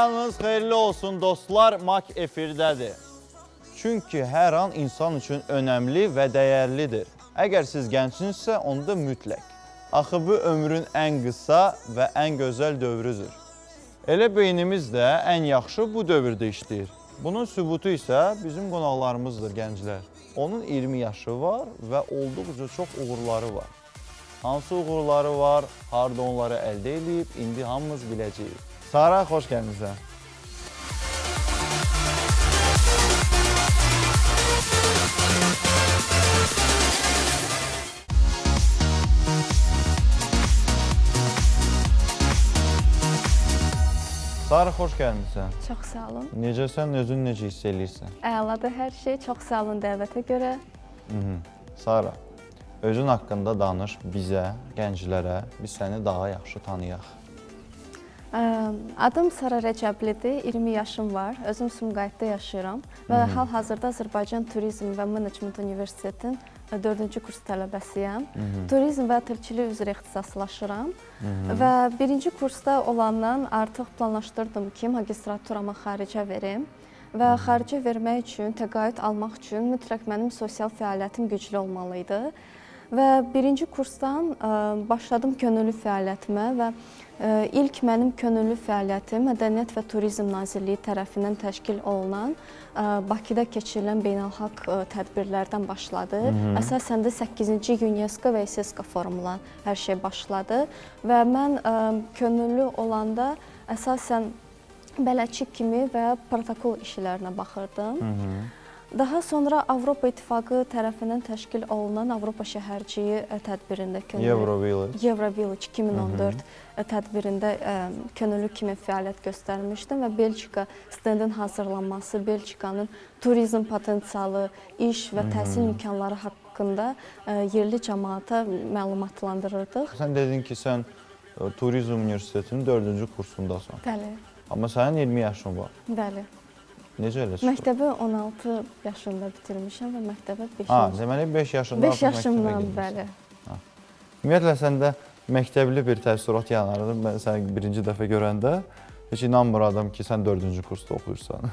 Bayramınız xeyirli olsun dostlar, Mak efirdədir. Çünki hər an insan üçün önəmli və dəyərlidir. Əgər siz gəncsinizsə, onda mütləq. Axı bu ömrün ən qısa və ən gözəl dövrüdür. Elə beynimiz də ən yaxşı bu dövrdə işləyir. Bunun sübutu isə bizim qonaqlarımızdır gənclər. Onun 20 yaşı var və olduqca çox uğurları var. Hansı uğurları var, harda onları əldə edib, indi hamımız biləcəyik. Sara, xoş gəlmişsən. Sara, xoş gəlmişsən. Çox sağ olun. Necəsən, özünü necə hiss eləyirsən? Əladır hər şey, çox sağ olun dəvətə görə. Sara, özün haqqında danış bizə, gənclərə, biz səni daha yaxşı tanıyaq. Adım Sara Rəcəblidir, 20 yaşım var, özüm Sumqayıtda yaşayıram və hal-hazırda Azərbaycan Turizmi və Management Universitetinin 4-cü kurs tələbəsiyəm. Turizm və otelçilik üzrə ixtisaslaşıram və 1-ci kursda olandan artıq planlaşdırdım ki, magistraturama xaricə verim və xaricə vermək üçün, təqaüd almaq üçün mütləq mənim sosial fəaliyyətim güclü olmalıydı. Və 1-ci kursdan başladım könüllü fəaliyyətimə və ilk mənim könüllü fəaliyyətim Mədəniyyət və Turizm Nazirliyi tərəfindən təşkil olunan Bakıda keçirilən beynəlxalq tədbirlərdən başladı. Əsasən də 8-ci UNESCO və ESSCO forumla hər şey başladı və mən könüllü olanda əsasən bələdçi kimi və protokol işlərinə baxırdım. Daha sonra Avropa İttifaqı tərəfindən təşkil olunan Avropa Şəhərçiliyi tədbirində Eurovillage 2014 tədbirində könüllü kimi fəaliyyət göstərmişdim və Belçika stendin hazırlanması, Belçikanın turizm potensialı, iş və təhsil imkanları haqqında yerli cəmaata məlumatlandırırdıq. Sən dedin ki, sən Turizm Universitetinin 4-cü kursundasan. Bəli. Amma sənin 20 yaşın var. Bəli. Necə elə çıxdı? Məktəbi 16 yaşında bitirmişəm və məktəbə 5 yaşında. Deməli, 5 yaşında artıq məktəbə gedmişəm. Ümumiyyətlə, səndə məktəbli bir təəssürat yaranır. Mən səni birinci dəfə görəndə heç inanmıradım ki, sən 4-cü kursda oxuyursan.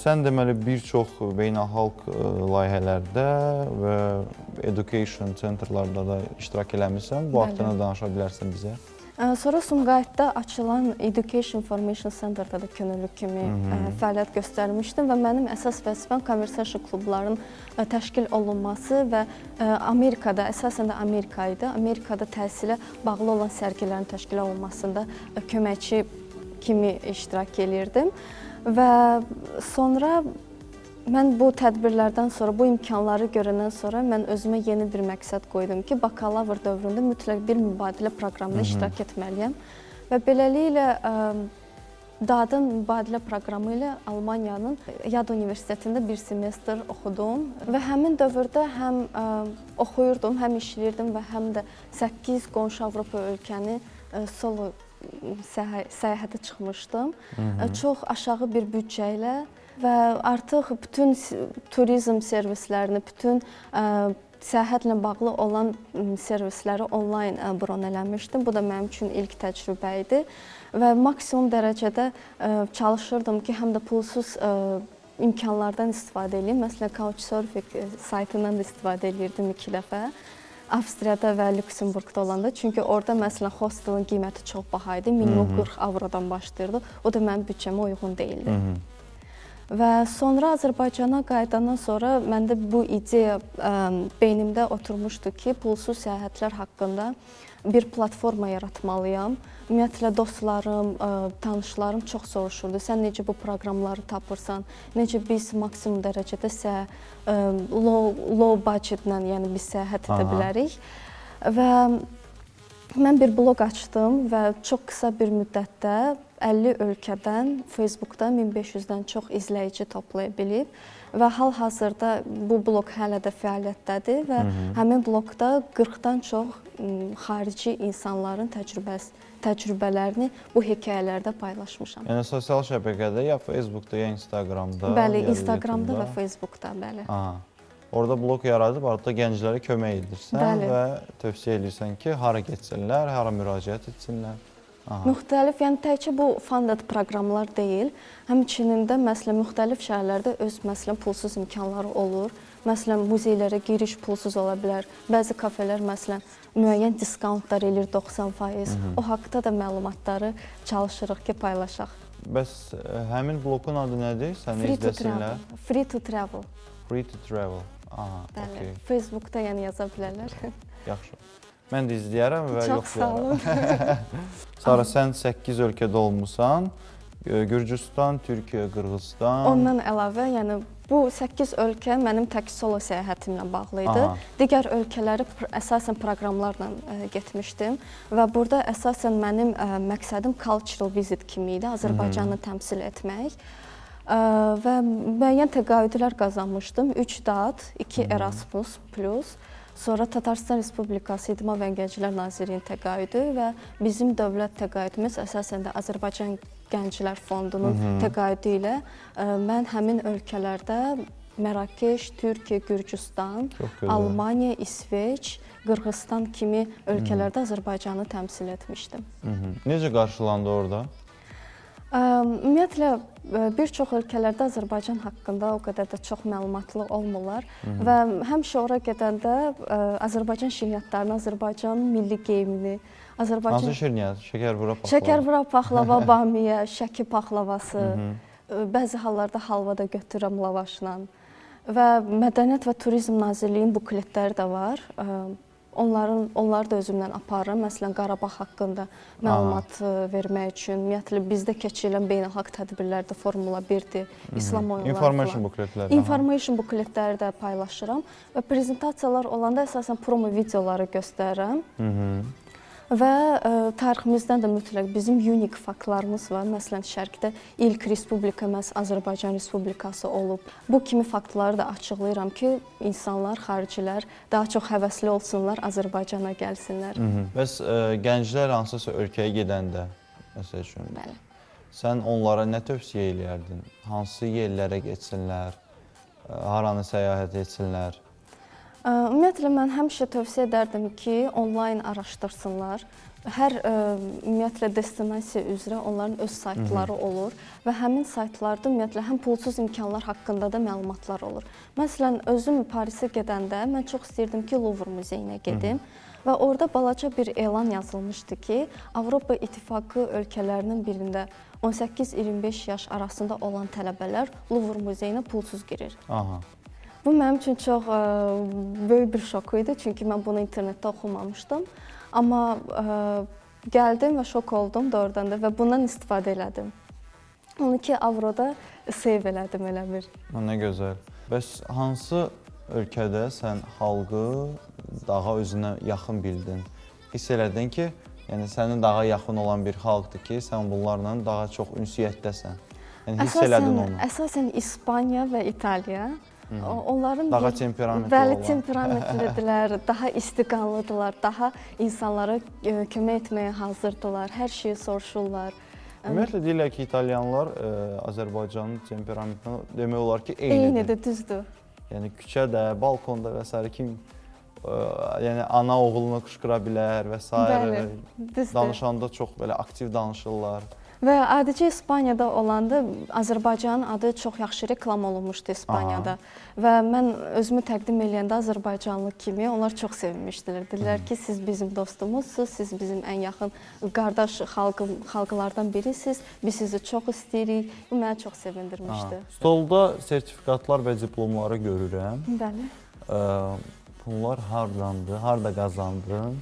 Sən deməli, bir çox beynəlxalq layihələrdə və education centerlarda da iştirak eləmişsən. Bu haqqında danışa bilərsən bizə. Sonra Sumqayıtda açılan Education Formation Center'da da könüllü kimi fəaliyyət göstərmişdim və mənim əsas vəzifəm konversasiya klublarının təşkil olunması və Amerikada, əsasən də Amerikada təhsilə bağlı olan sərgilərin təşkil olunmasında köməkçi kimi iştirak edirdim və sonra mən bu tədbirlərdən sonra, bu imkanları görəndən sonra mən özümə yeni bir məqsəd qoydum ki, bakalavr dövründə mütləq bir mübadilə proqramına iştirak etməliyəm. Və beləliklə, DAAD-ın mübadilə proqramı ilə Almaniyanın Jena Universitetində bir semestr oxudum və həmin dövrdə həm oxuyurdum, həm işləyirdim və həm də 8 qonşu Avropa ölkəni solo səyahətə çıxmışdım. Çox aşağı bir büdcə ilə və artıq bütün turizm servislərini, bütün səyahətlə bağlı olan servisləri onlayn bron eləmişdim. Bu da mənim üçün ilk təcrübə idi və maksimum dərəcədə çalışırdım ki, həm də pulsuz imkanlardan istifadə edeyim. Məsələn, Couchsurfing saytından da istifadə edirdim 2 dəfə. Avstriyada və Lüksemburqda olanda, çünki orada məsələn hostelin qiyməti çox baha idi, minimum 40 avrodan başlayırdı, o da mənim büdcəmə uyğun deyildi. Və sonra Azərbaycana qayıdandan sonra məndə bu ideya beynimdə oturmuşdu ki, pulsuz səyahətlər haqqında bir platforma yaratmalıyam. Ümumiyyətlə, dostlarım, tanışlarım çox soruşurdu. Sən necə bu proqramları tapırsan, necə biz maksimum dərəcədə low budgetlə biz səyahət edə bilərik. Və mən bir blog açdım və çox qısa bir müddətdə 50 ölkədən Facebookda 1500-dən çox izləyici toplaya bilib və hal-hazırda bu blog hələ də fəaliyyətdədir və həmin blogda 40-dan çox xarici insanların təcrübələrini bu hekayələrdə paylaşmışam. Yəni, sosial şəbəkədə ya Facebookda, ya Instagramda? Bəli, Instagramda və Facebookda, bəli. Orada blog yaradıb, artıq gənclərə kömək edirsən və tövsiyə edirsən ki, hara getsinlər, hara müraciət etsinlər. Müxtəlif, yəni təkcə bu funded proqramlar deyil, həmçinin də məsələn müxtəlif şəhərlərdə öz məsələn pulsuz imkanları olur. Məsələn muzeylərə giriş pulsuz ola bilər. Bəzi kafelər məsələn müəyyən diskauntlar eləyir 90%. O haqda da məlumatları çalışırıq ki, paylaşaq. Bəs həmin blokun adı nədir? Free to travel. Free to travel. Free to travel. Aha, okey. Facebookda yəni yaza bilərlər. Yaxşı. Mən də izləyərəm və yoxlayarəm. Çox sağ olun. Sara, sən 8 ölkədə olmusan. Gürcüstan, Türkiyə, Qırğızıstan. Ondan əlavə, yəni bu 8 ölkə mənim tək solo səyahətimlə bağlı idi. Digər ölkələri əsasən proqramlarla getmişdim və burada əsasən mənim məqsədim cultural visit kimi idi, Azərbaycanı təmsil etmək. Və müəyyən təqaüdlər qazanmışdım. 3 DAAD, 2 Erasmus Plus. Sonra Tatarstan Respublikası İdman və Gənclər Nazirliyinin təqaüdü və bizim dövlət təqaüdümüz əsasən də Azərbaycan Gənclər Fondunun təqaüdü ilə mən həmin ölkələrdə Mərakeş, Türkiyə, Gürcüstan, Almaniya, İsveç, Qırğızıstan kimi ölkələrdə Azərbaycanı təmsil etmişdim. Necə qarşılandı orada? Ümumiyyətlə, bir çox ölkələrdə Azərbaycan haqqında o qədər də çox məlumatlı olmurlar və həmişə ora gedəndə Azərbaycan şirniyyatlarını, Azərbaycanın milli geyimini, Azərbaycan... Hansı şirniyyat? Şəkərbura paxlava? Şəkərbura paxlava, bamiyə, şəki paxlavası, bəzi hallarda halva da götürürəm lavaşla və Mədəniyyət və Turizm Nazirliyinin bukletləri də var. Onları da özümdən aparıram, məsələn, Qarabağ haqqında məlumat vermək üçün. Ümumiyyətlə, bizdə keçirilən beynəlxalq tədbirlərdə Formula 1-dir, İslam oyunları falan. Information bukletləri də paylaşıram və prezentasiyalar olanda əsasən promo videoları göstərirəm. Və tariximizdən də mütləq bizim unik faktlarımız var. Məsələn, şərqdə ilk respublika məhz Azərbaycan Respublikası olub. Bu kimi faktları da açıqlayıram ki, insanlar, xaricilər daha çox həvəsli olsunlar, Azərbaycana gəlsinlər. Bəs gənclər hansısa ölkəyə gedəndə, məsəl üçün, sən onlara nə tövsiyə eləyərdin? Hansı yerlərə getsinlər, haranı səyahət etsinlər? Ümumiyyətlə, mən həmişə tövsiyə edərdim ki, onlayn araşdırsınlar. Hər, ümumiyyətlə, destinasiya üzrə onların öz saytları olur və həmin saytlarda, ümumiyyətlə, həm pulsuz imkanlar haqqında da məlumatlar olur. Məsələn, özüm Parisə gedəndə mən çox istəyirdim ki, Louvre muzeyinə gedim və orada balaca bir elan yazılmışdı ki, Avropa İttifaqı ölkələrinin birində 18-25 yaş arasında olan tələbələr Louvre muzeyinə pulsuz girir. Bu mənim üçün çox böyük bir şok idi, çünki mən bunu internetdə oxumamışdım. Amma gəldim və şok oldum doğrudan da və bundan istifadə elədim. 12 avroda save elədim elə bir. Nə gözəl. Bəs hansı ölkədə sən xalqı daha özünə yaxın bildin? Hiss elədin ki, sənin daha yaxın olan bir xalqdır ki, sən bunlarla daha çox ünsiyyətdəsən. Hiss elədin onu. Əsasən İspanya və İtaliya. Daha temperamentlidirlər, daha istiqanlıdırlar, daha insanlara kömək etməyə hazırdırlar, hər şeyi soruşurlar. Ümumiyyətlə, deyirlər ki, italyanlar Azərbaycanın temperamentini demək olar ki, eynidir. Eynidir, düzdür. Yəni, küçədə, balkonda və s. kim ana oğluna qışqıra bilər və s. Danışanda çox aktiv danışırlar. Və adicə İspaniyada olanda Azərbaycanın adı çox yaxşı reklam olunmuşdu İspaniyada və mən özümü təqdim eləyəndə Azərbaycanlı kimi onlar çox sevinmişdilər. Dedilər ki, siz bizim dostumuzsunuz, siz bizim ən yaxın qardaş xalqlardan birisiniz, biz sizi çox istəyirik, bu mənə çox sevindirmişdi. Stolda sertifikatlar və diplomları görürəm. Bəli. Bunlar hardandı, harda qazandın,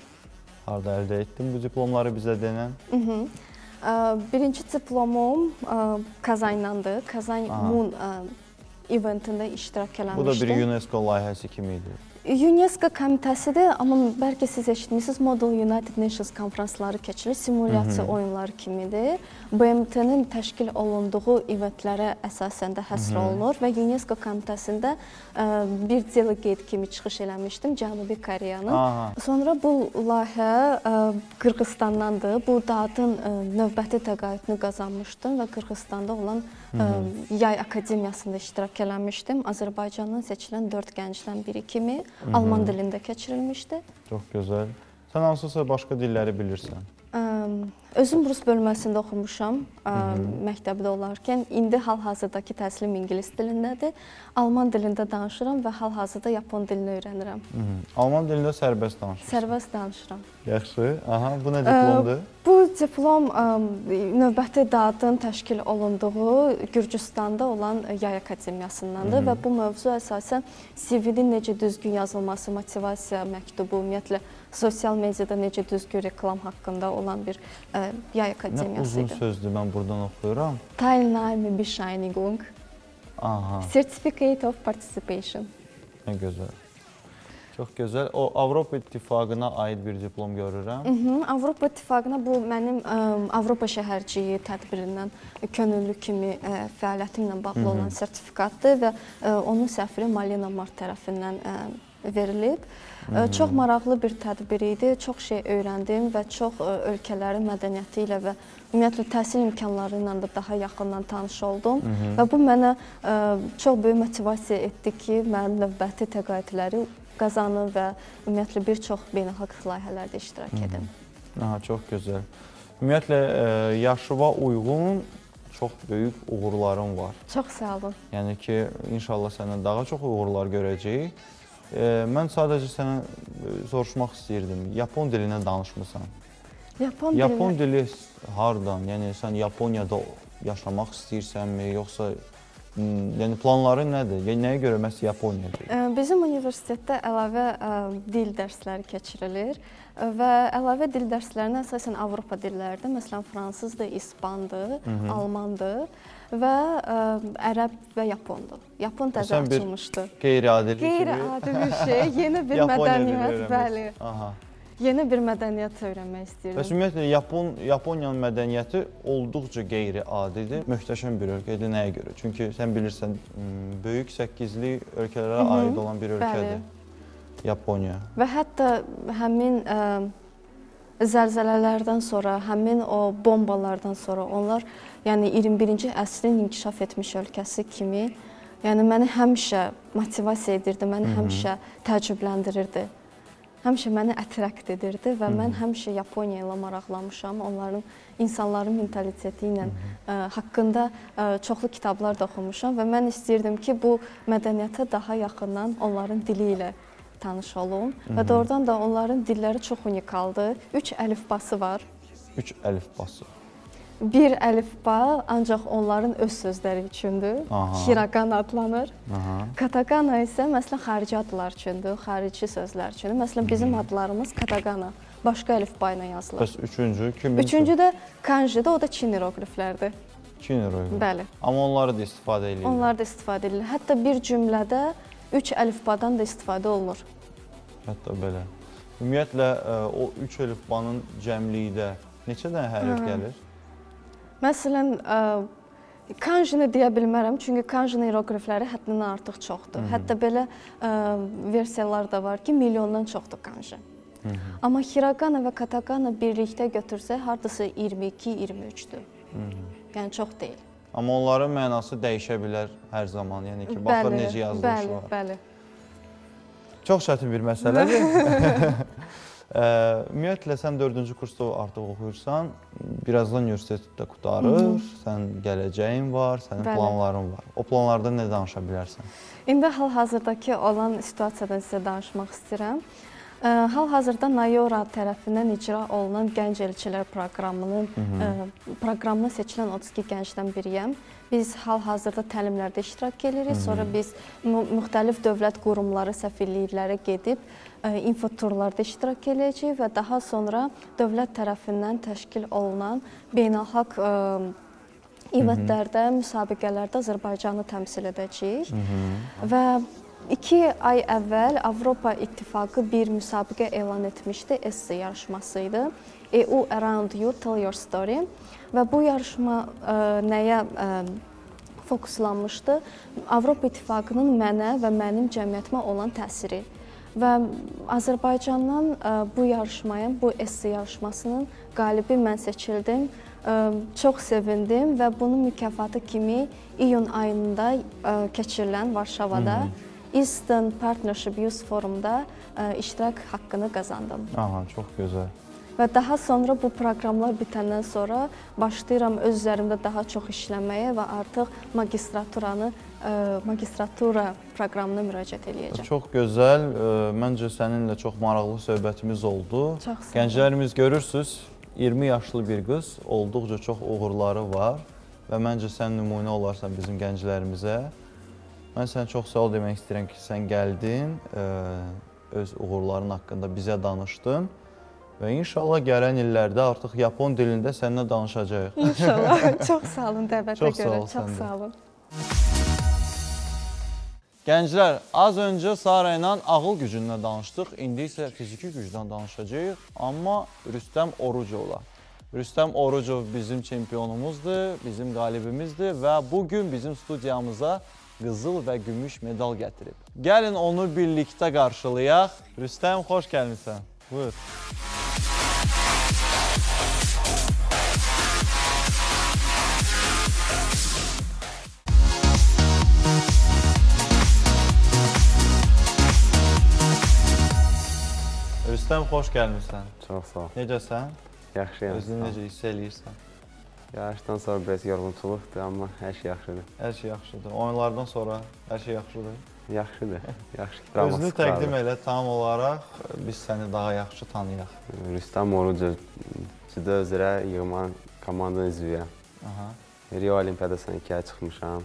harda əldə etdin bu diplomları bizə denən? Birinci diplomum Kazandandı. Kazan Moon eventində iştirak eləmişdim. Bu da bir UNESCO layihəsi kimi idi? UNESCO komitəsidir, amma bəlkə siz eşitmişsiniz, Modul United Nations konferansları keçirir, simulyasiya oyunları kimidir. BMT-nin təşkil olunduğu eventlərə əsasən də həsr olunur və UNESCO komitəsində bir delegate kimi çıxış eləmişdim, Cənubi Koreyanın. Sonra bu layihə Qırğızıstandandı, bu DAAD-ın növbəti təqaüdünü qazanmışdım və Qırğızıstanda olan Yay Akademiyasında iştirak eləmişdim. Azərbaycandan seçilən 4 gəncdən biri kimi. Alman dilində keçirilmişdi. Çox gözəl. Sən hansısa başqa dilləri bilirsən? Özüm rus bölməsində oxumuşam məktəbdə olarkən. İndi hal-hazırdakı təhsilim ingilis dilindədir. Alman dilində danışıram və hal-hazırda yapon dilini öyrənirəm. Alman dilində sərbəst danışırsınız? Sərbəst danışıram. Yaxşı. Aha, bu nə diplomdur? Bu diplom növbəti DAAD-ın təşkil olunduğu Gürcüstanda olan Yay Akademiyasındandır və bu mövzu əsasən CV-nin necə düzgün yazılması, motivasiya məktubu, ümumiyyətlə sosial mediada necə düzgün reklam haqqında olan bir Yay Akademiyasıdır. Nə uzun sözdür, mən buradan oxuyuram. Teilnahme Bescheinigung. Aha. Certificate of Participation. Nə gözəl. Çox gözəl. O, Avropa İttifaqına aid bir diplom görürəm. Avropa İttifaqına bu mənim Avropa Şəhərçiliyi tədbirindən könüllü kimi fəaliyyətimlə bağlı olan sertifikatdır və onun səfiri Malina Mart tərəfindən verilib. Çox maraqlı bir tədbir idi. Çox şey öyrəndim və çox ölkələrin mədəniyyəti ilə və ümumiyyətlə təhsil imkanları ilə də daha yaxından tanış oldum və bu mənə çox böyük motivasiya etdi ki, mən növbəti təqaüdləri qazanım və ümumiyyətlə bir çox beynəlxalq layihələrdə iştirak edim. Çox gözəl. Ümumiyyətlə, yaşıva uyğun çox böyük uğurlarım var. Çox sağ olun. Yəni ki, inşallah səndən daha çox uğurlar görəcəyik. Mən sadəcə sənə soruşmaq istəyirdim, yapon dilinə danışmısan? Yapon dilinə? Yapon dili hardan? Yəni, sən Yaponiyada yaşamaq istəyirsənmi, yoxsa... Yəni, planların nədir? Nəyə görə məhz Yaponiyadır? Bizim universitetdə əlavə dil dərsləri keçirilir və əlavə dil dərslərinə əsasən Avropa dillərdə, məsələn, fransızdır, ispandır, almandır və ərəb və yapondur. Yapon təzə açılmışdır. Sən bir qeyri-adi bir şey, yeni bir mədəniyyət, bəli. Yeni bir mədəniyyət öyrənmək istəyirəm. Bəs ümumiyyətlə, Yaponiyanın mədəniyyəti olduqca qeyri-adidir. Möhtəşəm bir ölkədir, nəyə görə? Çünki sən bilirsən, böyük səkkizli ölkələrə aid olan bir ölkədir Yaponiya. Və hətta həmin zəlzələlərdən sonra, həmin o bombalardan sonra onlar 21-ci əsrin inkişaf etmiş ölkəsi kimi məni həmişə motivasiya edirdi, məni həmişə təəccübləndirirdi. Həmişə məni ətrakt edirdi və mən həmişə Yaponiya ilə maraqlamışam. Onların, insanların mentaliteti ilə haqqında çoxlu kitablar da oxumuşam və mən istəyirdim ki, bu mədəniyyətə daha yaxından onların dili ilə tanış olum və doğrudan da onların dilləri çox unikaldır. 3 əlifbası var. 3 əlifbası? Bir əlifba ancaq onların öz sözləri üçündür. Hiraqana adlanır. Katakana isə məsələn xarici adlar üçündür, xarici sözlər üçündür. Məsələn, bizim adlarımız Katakana, başqa əlifba ilə yazılır. Bəs üçüncü kimindir? Üçüncü də kanjidir, o da Çin iroqliflərdir. Çin iroqliflərdir? Bəli. Amma onları da istifadə edilir. Onlar da istifadə edilir. Hətta bir cümlədə 3 əlifbadan da istifadə olunur. Hətta belə. Ümumiyyətlə, o 3 əlifbanın cəmliyidə neçə dənə hərf gəlir? Məsələn, kanjini deyə bilmərəm, çünki kanjinin iroqlifləri həddindən artıq çoxdur. Hətta belə versiyalar da var ki, milyondan çoxdur kanji. Amma Hiraqana və Katakana birlikdə götürsə, hardasa 22-23-dür. Yəni, çox deyil. Amma onların mənası dəyişə bilər hər zaman, yəni ki, baxır necə yazılmışlar. Bəli, bəli. Çox çətin bir məsələdir. Ümumiyyətlə, sən 4-cü kursda artıq oxuyursan, birazdan universitetdə qutarır, sən gələcəyin var, sənin planların var. O planlarda nə danışa bilərsən? İndi hal-hazırdakı olan situasiyadan sizə danışmaq istəyirəm. Hal-hazırda Nayora tərəfindən icra olunan Gənc Elçilər proqramına seçilən 32 gəncdən biriyəm. Biz hal-hazırda təlimlərdə iştirak edirik, sonra biz müxtəlif dövlət qurumları, səfirliklərə gedib infoturlarda iştirak edəcəyik və daha sonra dövlət tərəfindən təşkil olunan beynəlxalq eventlərdə, müsabiqələrdə Azərbaycanı təmsil edəcəyik və 2 ay əvvəl Avropa İttifaqı bir müsabiqə elan etmişdi, ESSA yarışması idi. EU Around You, Tell Your Story. Və bu yarışma nəyə fokuslanmışdı? Avropa İttifaqının mənə və mənim cəmiyyətimə olan təsiri. Və Azərbaycandan bu yarışmayın, bu ESSA yarışmasının qalibi mən seçildim. Çox sevindim və bunun mükafatı kimi iyun ayında keçirilən Varşavada Eastern Partnership Youth Forumda iştirak haqqını qazandım. Çox gözəl. Və daha sonra bu proqramlar bitəndən sonra başlayıram öz üzərimdə daha çox işləməyə və artıq magistratura proqramına müraciət edəcəm. Çox gözəl, məncə səninlə çox maraqlı söhbətimiz oldu. Gənclərimiz görürsüz, 20 yaşlı bir qız, olduqca çox uğurları var və məncə sən nümunə olarsan bizim gənclərimizə. Mən sənə çox sağ ol demək istəyirəm ki, sən gəldin, öz uğurların haqqında bizə danışdın. Və inşallah gələn illərdə artıq yapon dilində səninlə danışacağıq. İnşallah. Çox sağ olun dəvətə görə. Çox sağ olun. Gənclər, az öncə Sara ilə ağıl gücündə danışdıq. İndi isə fiziki gücdən danışacağıq. Amma Rüstəm Orucovla. Rüstəm Orucov bizim çempionumuzdur, bizim qalibimizdir və bugün bizim studiyamıza qızıl və gümüş medal gətirib. Gəlin onu birlikdə qarşılayaq. Rüstəm, xoş gəlmişsən. Buyur. Rüstəm, xoş gəlmişsən. Çox sağ ol. Necəsən? Yaxşıyam. Özünü necə hiss eləyirsən? Yarışdan sonra biraz yorğunçuluqdur, amma hər şey yaxşıdır. Hər şey yaxşıdır. Oyunlardan sonra hər şey yaxşıdır. Yaxşıdır. Özünü təqdim elə tam olaraq, biz səni daha yaxşı tanıyaq. Rüstəm Orucov, cüdo üzrə yığman komandanın üzvüyəm. Rio Olimpiadasına 2-yə çıxmışam.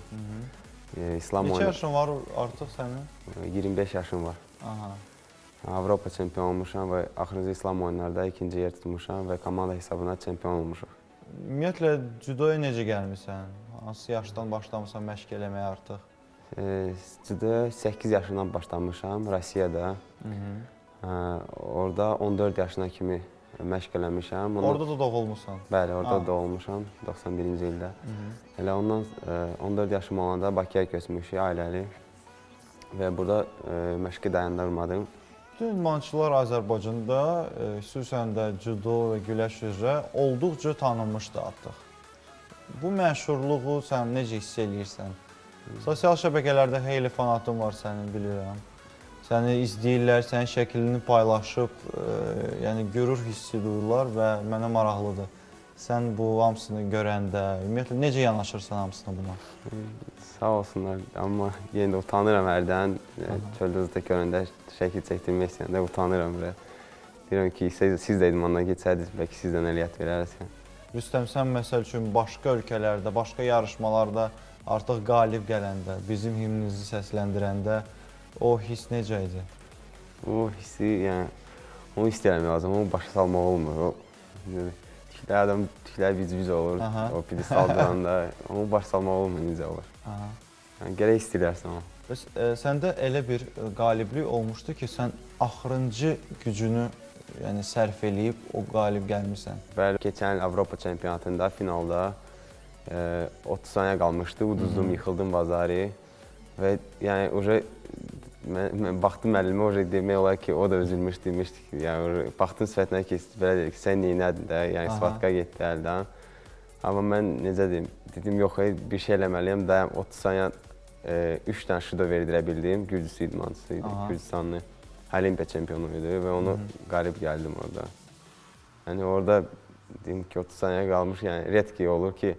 Neçə yaşın var artıq sənin? 25 yaşım var. Avropa çempion olmuşam və axırıncı İslam oyunlarda ikinci yer tutmuşam və komanda hesabına çempion olmuşam. Ümumiyyətlə, cüdoya necə gəlmişsən? Hansı yaşdan başlamışsan məşq eləməyə artıq? Cüdoya 8 yaşından başlamışam, Rusiyada. Orada 14 yaşına kimi məşq eləmişəm. Orada da doğulmuşsan? Bəli, orada da doğulmuşam, 91-ci ildə. Elə ondan 14 yaşım olanda Bakıya köçmüşük, ailəli. Və burada məşqi dayandırmadım. Bütün idmançılar Azərbaycanda, xüsusən də cüdo və güləş üzrə olduqca tanınmışdı artıq. Bu məşhurluğu sən necə hiss eləyirsən? Sosial şəbəkələrdə xeyli fanatın var sənin, bilirəm. Səni izləyirlər, sənin şəklini paylaşıb, yəni görür hissi duyurlar və mənə maraqlıdır. Sən bu hamısını görəndə, ümumiyyətlə, necə yanaşırsan hamısını buna? Sağ olsunlar, amma yenə də utanıram hərdən. Çöldüzdə görəndə şəkil çəkdirmək istəyəndə utanıram belə. Deyirəm ki, siz də idmandan keçərdiniz, bəlkə sizdən əliyyət verərsən. Rüstəm, sən məsəl üçün başqa ölkələrdə, başqa yarışmalarda artıq qalib gələndə, bizim himnimizi səsləndirəndə o hiss necə idi? O hissi, yəni, onu istəyirəm lazım, onu başa salmaq olmur. Adam tüklər biz-biz olur, o pidi saldıranda, onu baş salmaq olma, necə olur. Gərək istəyirlərsən onu. Səndə elə bir qaliblik olmuşdu ki, sən axırıncı gücünü sərf eləyib, o qalib gəlmirsən. Bəli, keçən il Avropa çempionatında, finalda 30 saniyə qalmışdı, uduzdum, yıxıldım bazarı və yəni, baxdım müəllimə, demək olar ki, o da üzülmüş, demişdi ki, baxdım sifətinə ki, belə deyək ki, sən neynədin də, yəni sifatqa getdi əldən. Amma mən necə deyim, dedim, yox, bir şey eləməliyəm, dayam 30 saniyə 3 dənə şudo verdirə bildim, Gürcüsü idmançısı idi, Gürcüstanlı Olimpiya çempionu idi və onu qalib gəldim orada. Yəni orada, deyim ki, 30 saniyə qalmış, yəni redki olur ki,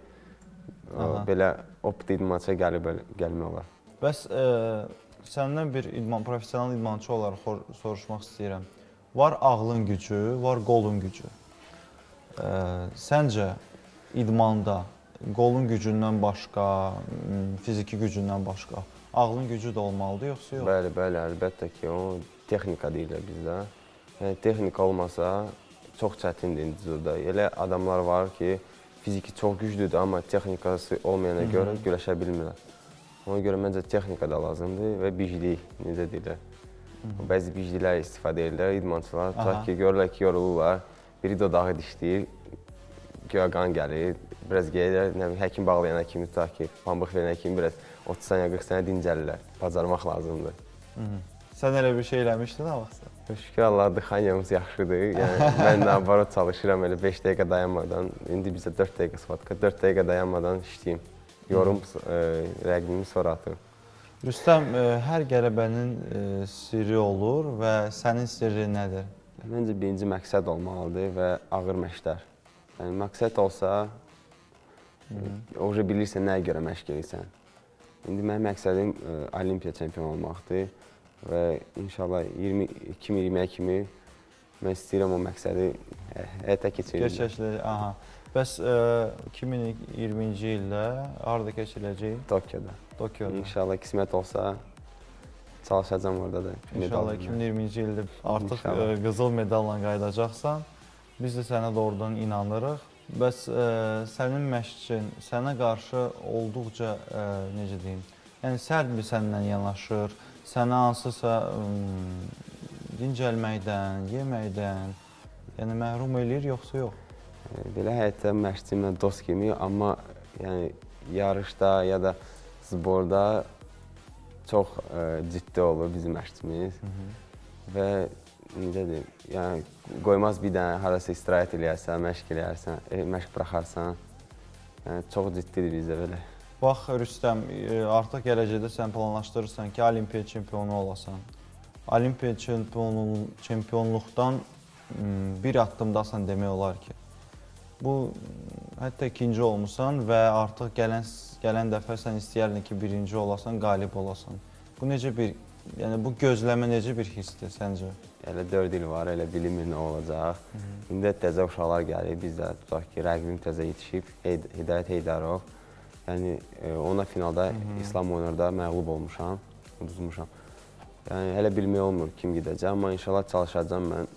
belə opti idmançıya gəlmək olar. Bəs səndən bir profesional idmançı olaraq soruşmaq istəyirəm. Var ağlın gücü, var qolun gücü. Səncə idmanda qolun gücündən başqa, fiziki gücündən başqa ağlın gücü də olmalıdır, yoxsa yox? Bəli, bəli, əlbəttə ki, o texnika deyirlər bizdə. Texnika olmasa çox çətindir individuda. Elə adamlar var ki, fiziki çox güclüdür, amma texnikası olmayana görə güləşə bilmirlər. Ona görə məncə texnika da lazımdır və biclik, necə deyirlər. Bəzi bicliklər istifadə edirlər, idmançılar. Tutaq ki, görürlər ki, yorulurlar, biri dodağı dişləyir, göyə qan gəlir, biraz gəlirlər, həkim bağlayana kimi, tutaq ki, pambıq verənə kimi biraz 30 saniyə, 40 saniyə dincəlirlər, bacarmaq lazımdır. Sən elə bir şey eləmişdin, havaqsa? Şükür Allah, dixaniyamız yaxşıdır. Mən nabarot çalışıram elə 5 dəqiqə dayanmadan, indi bizə 4 dəqiqə sifatka, 4 dəqiqə dayanmadan işləyim. Yorum rəqnimi sonra atır. Rüstəm, hər qələbənin sirri olur və sənin sirri nədir? Məncə birinci məqsəd olmalıdır və ağır məşqlər. Yəni, məqsəd olsa, orada bilirsən nəyə görə məşq edirsən. İndi mənim məqsədim olimpiya çempion olmaqdır və inşallah 2020-yə kimi mən istəyirəm o məqsədi həyata keçirir. Gerçəkləşdirəcək, aha. Bəs 2020-ci ildə harada keçiriləcək? Tokyoda. Tokyoda. İnşallah qismət olsa çalışacağım orada da. İnşallah 2020-ci ildə artıq qızıl medalla qayıdacaqsan. Biz də sənə doğrudan inanırıq. Bəs sənin məşqçin sənə qarşı olduqca, necə deyim, yəni sərt bir səndən yanaşır, sənə hansısa dincəlməkdən, yeməkdən, yəni məhrum eləyir, yoxsa yox? Belə həyatda məşqçimlə dost kimi, amma yarışda ya da sporda çox ciddi olur bizim məşqçimiz və necə deyim, qoymaz bir dənə harası istirahət eləyərsən, məşq bıraxarsan, çox ciddidir bizdə belə. Bax, Rüstəm, artıq gələcəkdə sən planlaşdırırsan ki, olimpiya çempionu olasan. Olimpiya çempionluqdan bir addımdasan demək olar ki. Bu, hətta ikinci olmuşsan və artıq gələn dəfə sən istəyərdin ki, birinci olasan, qalib olasan. Bu necə bir... Yəni, bu gözləmə necə bir hissdir səncə? Elə 4 il var, elə bilinmir nə olacaq. İndi təzə uşaqlar gəlir, biz də tutaq ki, rəqibim təzə yetişib, Hidayət Heydarov. Yəni, ona finalda İslam oyunlarda məğlub olmuşam, uduzmuşam. Yəni, elə bilmək olmur kim gidəcək, amma inşallah çalışacağım mən.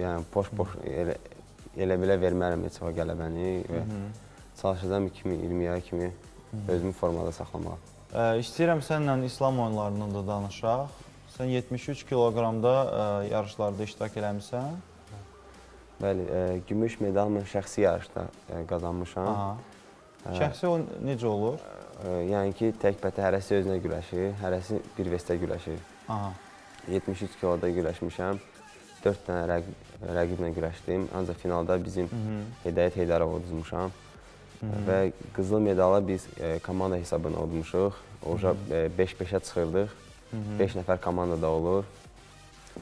Yəni, boş-boş elə belə vermərəm heç vaxt qələbəni və çalışacağım 2020-yə kimi özümü formada saxlamaq. İstəyirəm sənlə İslam oyunlarından da danışaq. Sən 73 kiloqramda yarışlarda iştirak eləmişsən. Bəli, gümüş medal mən şəxsi yarışda qazanmışam. Şəxsi o necə olur? Yəni ki, təkbətə hərəsi özünə güləşir, hərəsi bir vestə güləşir. 73 kiloda güləşmişəm, 4 dənə rəqiblə güləşdim. Ancaq finalda bizim Hidayət Heydarov uduzmuşam. Və qızıl medala biz komanda hesabını almışıq. Orada 5-5-ə çıxırdıq. 5 nəfər komandada olur.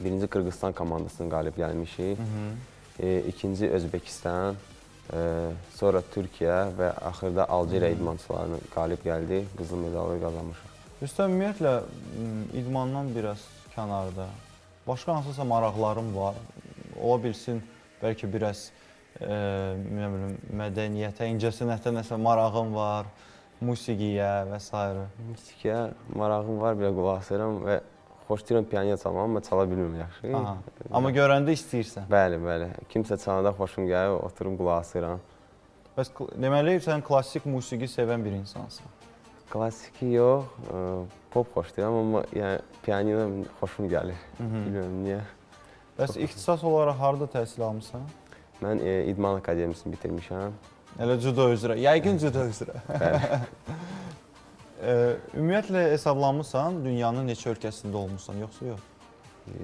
Birinci Qırğızıstan komandasının qalib gəlmişik. İkinci Özbəkistan, sonra Türkiyə və axırda Alceriya idmançılarının qalib gəldi. Qızıl medalı qazanmışıq. Rüstəm, ümumiyyətlə, idmandan biraz kənarda. Başqa hansısa maraqlarım var. Ola bilsin, bəlkə biraz... mədəniyyətə, incəsənətə nəsə marağım var, musiqiyə və s. Musiqiyə marağım var, belə qulaq asıram və xoş deyirəm pianiya çalmam, amma çala bilmirəm yaxşı. Amma görəndə istəyirsən. Bəli, bəli. Kimsə çalanda xoşum gəlir, oturum qulaq asıram. Bəs deməli, sən klasik musiqi sevən bir insansın? Klasiki yox, pop xoş deyirəm, amma pianiya xoşum gəlir. Bilmirəm niyə. Bəs ixtisas olaraq harada təhsil almışsan? Mən İdman Akademiyasını bitirmişəm. Elə cüdo üzrə, yəqin cüdo üzrə. Ümumiyyətlə, hesablanmışsan, dünyanın neçə ölkəsində olmuşsan, yoxsa yox?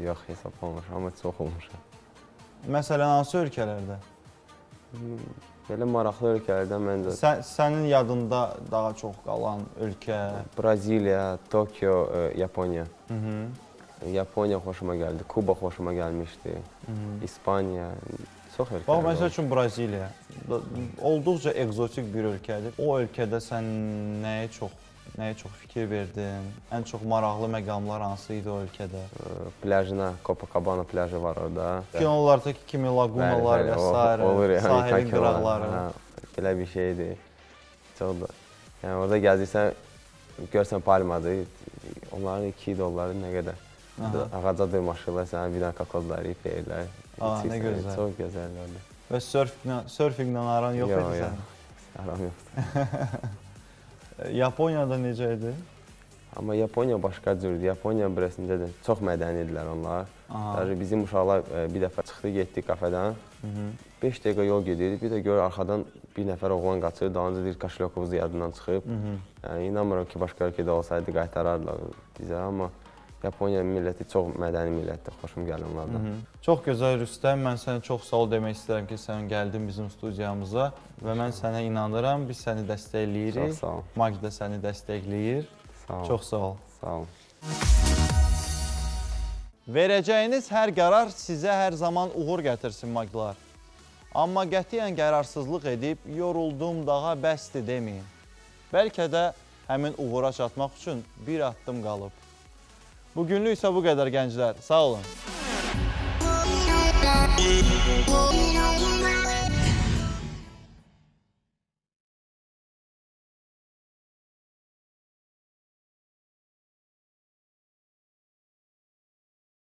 Yox, hesablanmışam, amma çox olmuşam. Məsələn, hansı ölkələrdə? Belə maraqlı ölkələrdə məncə... Sənin yadında daha çox qalan ölkə? Braziliya, Tokyo, Yaponiya. Yaponiya xoşuma gəldi, Kuba xoşuma gəlmişdi, İspanya... Bax, məsəl üçün, Braziliya olduqca egzotik bir ölkədir. O ölkədə sən nəyə çox fikir verdin? Ən çox maraqlı məqamlar hansı idi o ölkədə? Pləjinə, Copacabana pləji var orada. Kinolardakı kimi lagunalar və s. sahilin qıraqları. Belə bir şeydir. Orada gəzirsən, görsən palmadır. Onların $2 nə qədər? Ağaca dırmaşırlar, sənə bir dənə kakozları verirlər. Nə gözəl. Çox gözəllərdir. Və sörfinqlə aran yox idi sənə? Yox, aram yoxdur. Yaponiyada necə idi? Amma Yaponiya başqa cürdür. Yaponiya birəsində çox mədənidirlər onlar. Bizim uşaqlar bir dəfə çıxdı, getdik kafedən. 5 dəqiqə yol gedirdi, bir də gör arxadan bir nəfər oğlan qaçır, daha öncə deyir, Kaşlokovuz yadından çıxıb. İnanmıram ki, başqa ölkədə olsaydı qaytarardılar bizə, amma Yaponiya milləti çox mədəni millətdir, xoşum gəlir onlardan. Çox gözəl Rüstəm, mən sənə çox sağ ol demək istəyirəm ki, sən gəldin bizim studiyamıza və mən sənə inanıram, biz səni dəstəkləyirik. Çox sağ ol. Maq da səni dəstəkləyir. Çox sağ ol. Sağ ol. Verəcəyiniz hər qərar sizə hər zaman uğur gətirsin maqlar. Amma qətiyyən qərarsızlıq edib, yoruldum daha bəsdir deməyin. Bəlkə də həmin uğura çatmaq üçün bir addım qalıb. Bugünlük isə bu qədər gənclər. Sağ olun.